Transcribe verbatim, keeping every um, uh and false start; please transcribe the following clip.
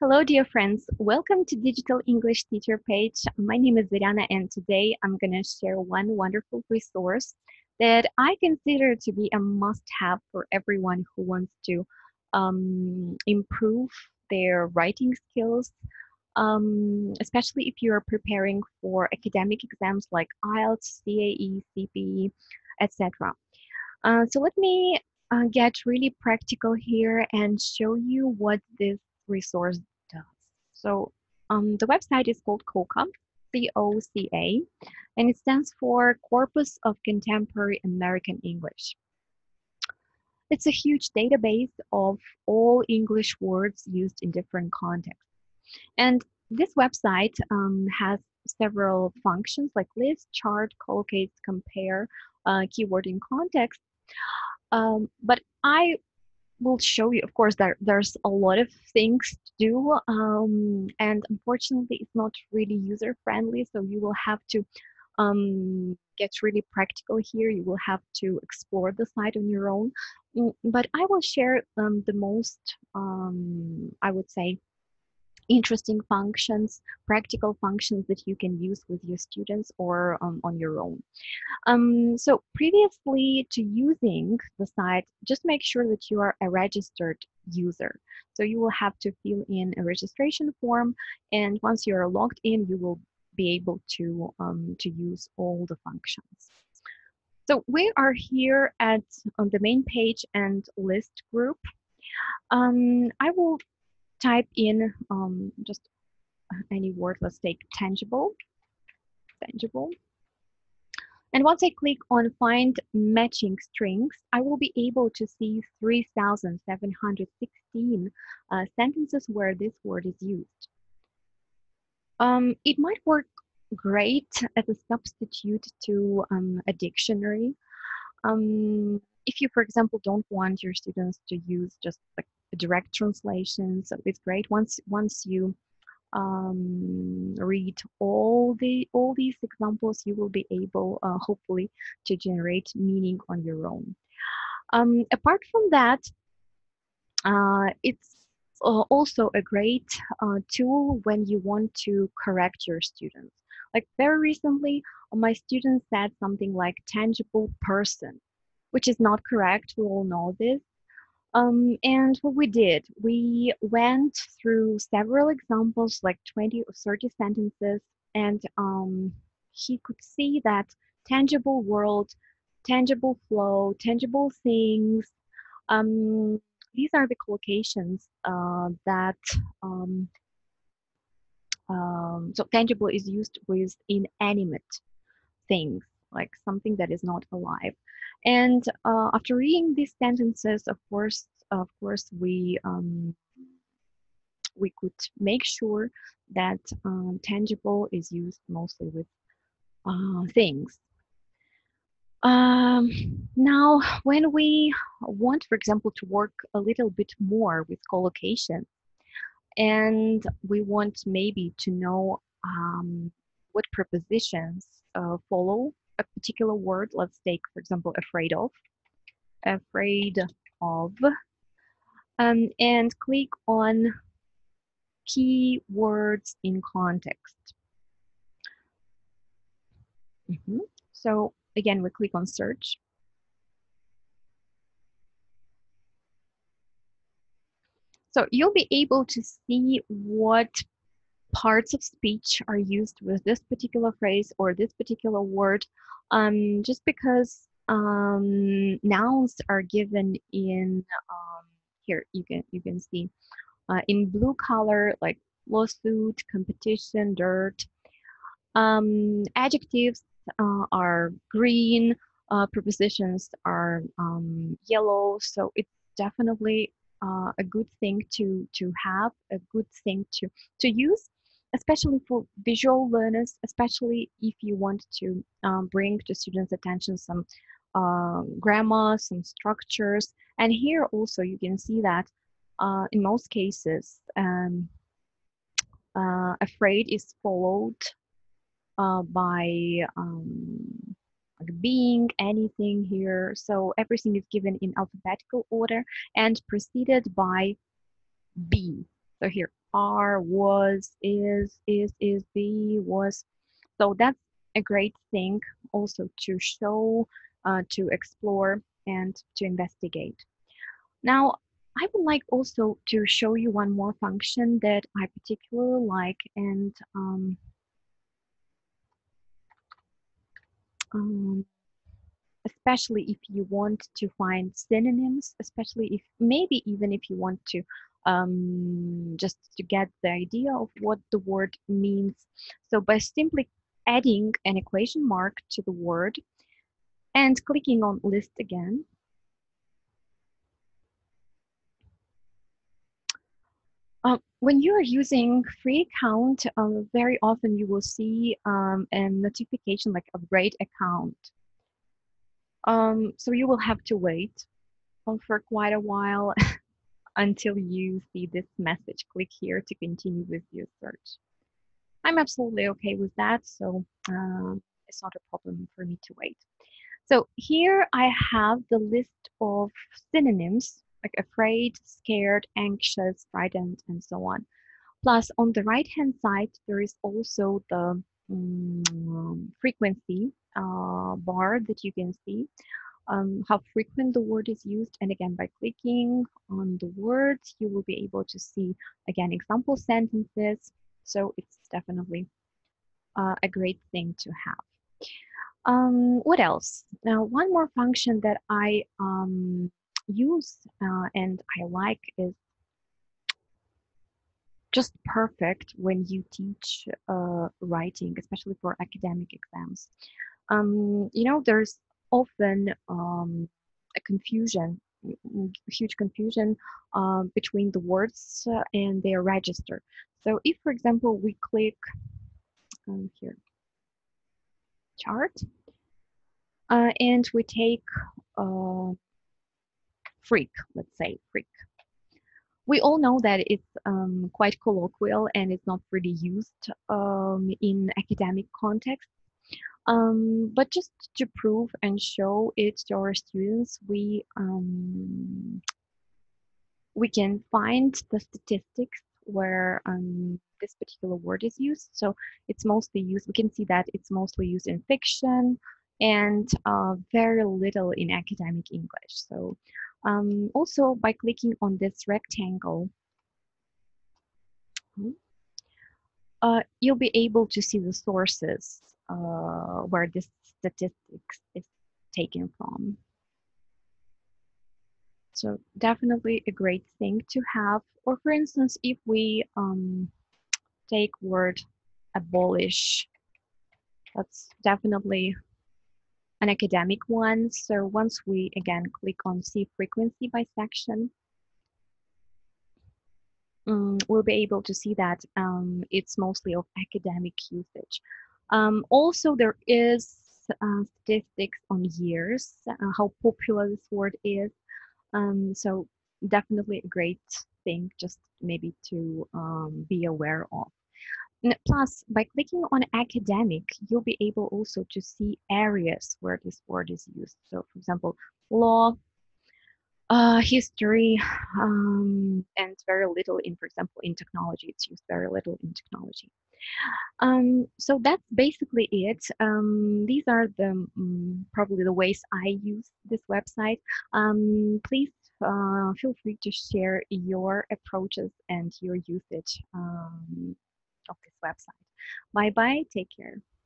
Hello, dear friends. Welcome to Digital English Teacher page. My name is Irina, and today I'm going to share one wonderful resource that I consider to be a must-have for everyone who wants to um, improve their writing skills, um, especially if you are preparing for academic exams like I E L T S, C A E, C P E, et cetera. Uh, so let me uh, get really practical here and show you what this resource does. So um, the website is called COCA, C O C A, and it stands for Corpus of Contemporary American English. It's a huge database of all English words used in different contexts. And this website um, has several functions like list, chart, collocates, compare, uh, keyword in context. Um, but I will show you, of course, that there's a lot of things to do, um, and unfortunately it's not really user friendly, so you will have to um, get really practical here. You will have to explore the site on your own, but I will share um, the most, um, I would say, interesting functions, practical functions that you can use with your students or um, on your own. Um, so previously to using the site, just make sure that you are a registered user. So you will have to fill in a registration form, and once you are logged in, you will be able to, um, to use all the functions. So we are here at on the main page and list group. Um, I will type in um, just any word. Let's take tangible, tangible. And once I click on find matching strings, I will be able to see three thousand seven hundred sixteen uh, sentences where this word is used. Um, it might work great as a substitute to um, a dictionary. Um, if you, for example, don't want your students to use just like direct translations, so it's great once once you um, read all the all these examples, you will be able uh, hopefully to generate meaning on your own. Um, apart from that, uh, it's uh, also a great uh, tool when you want to correct your students. Like very recently, my students said something like tangible person, which is not correct. We all know this. Um, and what we did, we went through several examples, like twenty or thirty sentences, and um, he could see that tangible world, tangible flow, tangible things, um, these are the collocations uh, that, um, um, so tangible is used with inanimate things, like something that is not alive. And uh, after reading these sentences, of course, of course, we um, we could make sure that um, tangible is used mostly with uh, things. Um, now, when we want, for example, to work a little bit more with collocation, and we want maybe to know um, what prepositions uh, follow a particular word. Let's take, for example, afraid of, afraid of, um, and click on keywords in context. Mm-hmm. So again, we click on search. So you'll be able to see what parts of speech are used with this particular phrase or this particular word, um, just because um, nouns are given in um, here. You can you can see uh, in blue color, like lawsuit, competition, dirt. Um, adjectives uh, are green. Uh, prepositions are um, yellow. So it's definitely uh, a good thing to to have, a good thing to to use, especially for visual learners, especially if you want to um, bring to students' attention some uh, grammar, some structures. And here also you can see that uh, in most cases, um, uh, afraid is followed uh, by um, like being, anything here. So everything is given in alphabetical order and preceded by be. So here, are, was, is, is, is, be, was. So that's a great thing also to show, uh, to explore and to investigate. Now, I would like also to show you one more function that I particularly like, and um, um, especially if you want to find synonyms, especially if maybe even if you want to um, just to get the idea of what the word means. So by simply adding an equation mark to the word and clicking on list again, Um, when you are using free account, uh, very often you will see um, a notification like upgrade account. Um, so you will have to wait for quite a while until you see this message. Click here to continue with your search. I'm absolutely okay with that, so uh, it's not a problem for me to wait. So here I have the list of synonyms, like afraid, scared, anxious, frightened, and so on. Plus, on the right-hand side, there is also the um, frequency uh, bar that you can see, um, how frequent the word is used. And again, by clicking on the words, you will be able to see, again, example sentences. So it's definitely uh, a great thing to have. Um, what else? Now, one more function that I um, use uh, and I like is just perfect when you teach uh, writing, especially for academic exams. Um, you know, there's often um, a confusion, huge confusion uh, between the words and their register. So if, for example, we click um, here, chart, uh, and we take uh, freak, let's say freak. We all know that it's um, quite colloquial and it's not really used um, in academic context. Um, but just to prove and show it to our students, we um, we can find the statistics where um, this particular word is used. So it's mostly used. We can see that it's mostly used in fiction and uh, very little in academic English. So. Um, also, by clicking on this rectangle, uh, you'll be able to see the sources uh, where this statistics is taken from. So definitely a great thing to have. Or for instance, if we um, take word abolish, that's definitely an academic one. So once we again click on see frequency by section, um, we'll be able to see that um, it's mostly of academic usage. Um, also, there is uh, statistics on years, uh, how popular this word is. Um, so definitely a great thing just maybe to um, be aware of. Plus, by clicking on academic, you'll be able also to see areas where this word is used. So, for example, law, uh, history, um, and very little in, for example, in technology. It's used very little in technology. Um, so that's basically it. Um, these are the um, probably the ways I use this website. Um, please uh, feel free to share your approaches and your usage Um, of this website. Bye bye, take care.